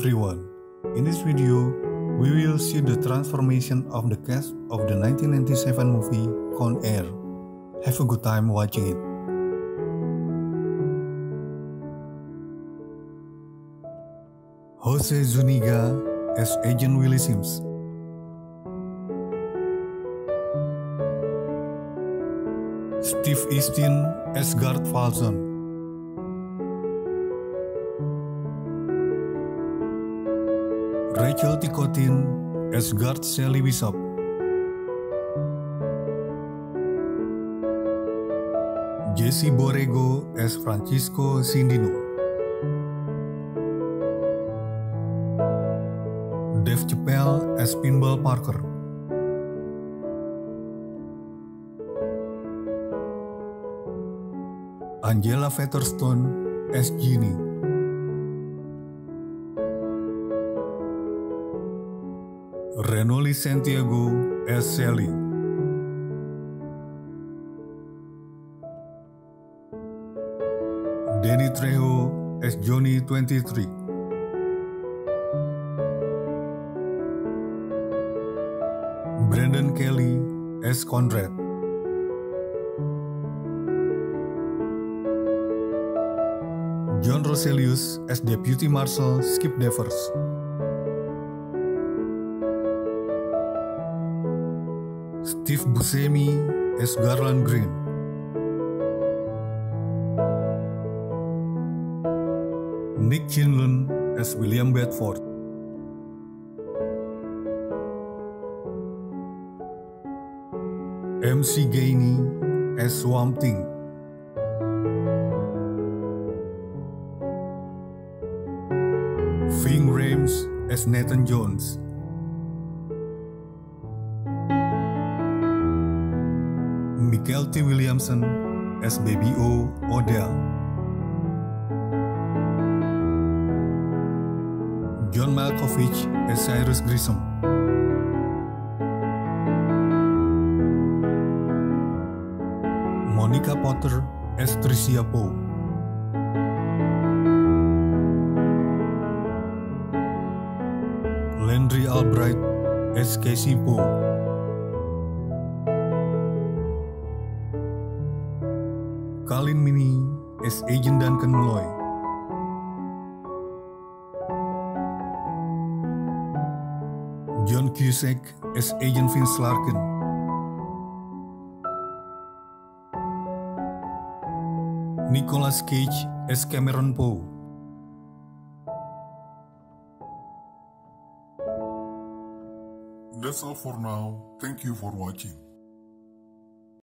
everyone. In this video, we will see the transformation of the cast of the 1997 movie Con Air. Have a good time watching it. Jose Zuniga as Agent Willie Sims. Steve Eastin as Guard Falson. Rachel Ticotin as Guard Sally Bishop. Jesse Borrego as Francisco Sindino. Dave Chappelle as Pinball Parker. Angela Featherstone as Jeannie. Renoly Santiago as Sally. Danny Trejo as Johnny 23. Brandon Kelly as Conrad. John Roselius as Deputy Marshal Skip Devers. Steve Buscemi as Garland Green. Nick Chinlund as William Bedford. MC Gainey as Swamp Thing. Ving Rhames as Nathan Jones. Mykelti T. Williamson as Baby O. Odell. John Malkovich as Cyrus Grissom. Monica Potter as Tricia Poe. Landry Albright as Casey Poe. Colin Meaney as Agent Duncan Malloy. John Cusack as Agent Vince Larkin. Nicolas Cage as Cameron Poe. That's all for now. Thank you for watching.